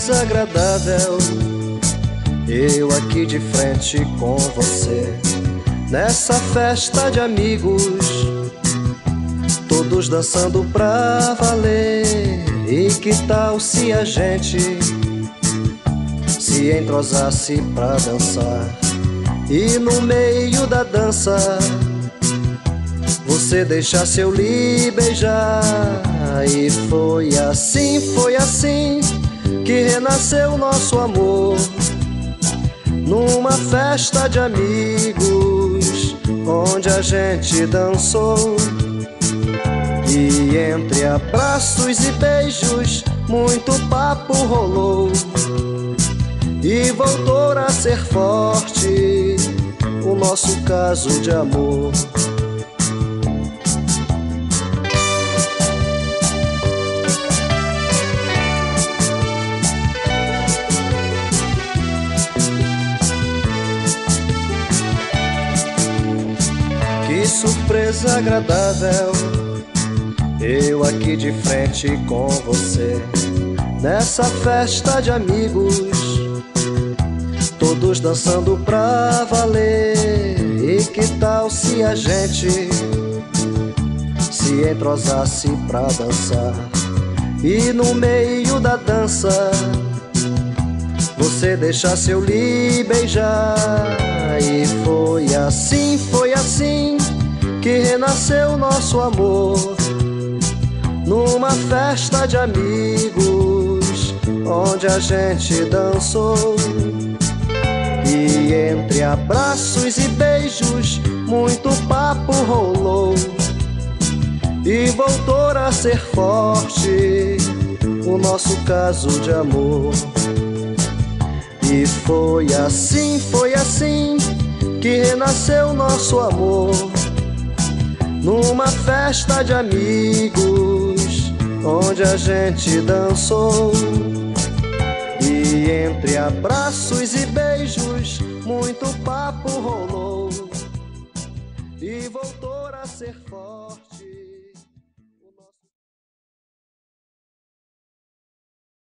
desagradável. Eu aqui de frente com você, nessa festa de amigos, todos dançando pra valer. E que tal se a gente se entrosasse pra dançar? E no meio da dança você deixasse eu lhe beijar. E foi assim que renasceu nosso amor, numa festa de amigos, onde a gente dançou. E entre abraços e beijos muito papo rolou, e voltou a ser forte o nosso caso de amor. Que surpresa agradável, eu aqui de frente com você, nessa festa de amigos, todos dançando pra valer. E que tal se a gente se entrosasse pra dançar? E no meio da dança você deixasse eu lhe beijar. E foi assim que renasceu nosso amor, numa festa de amigos, onde a gente dançou. E entre abraços e beijos muito papo rolou, e voltou a ser forte o nosso caso de amor. E foi assim que renasceu nosso amor, numa festa de amigos, onde a gente dançou. E entre abraços e beijos muito papo rolou, e voltou a ser forte.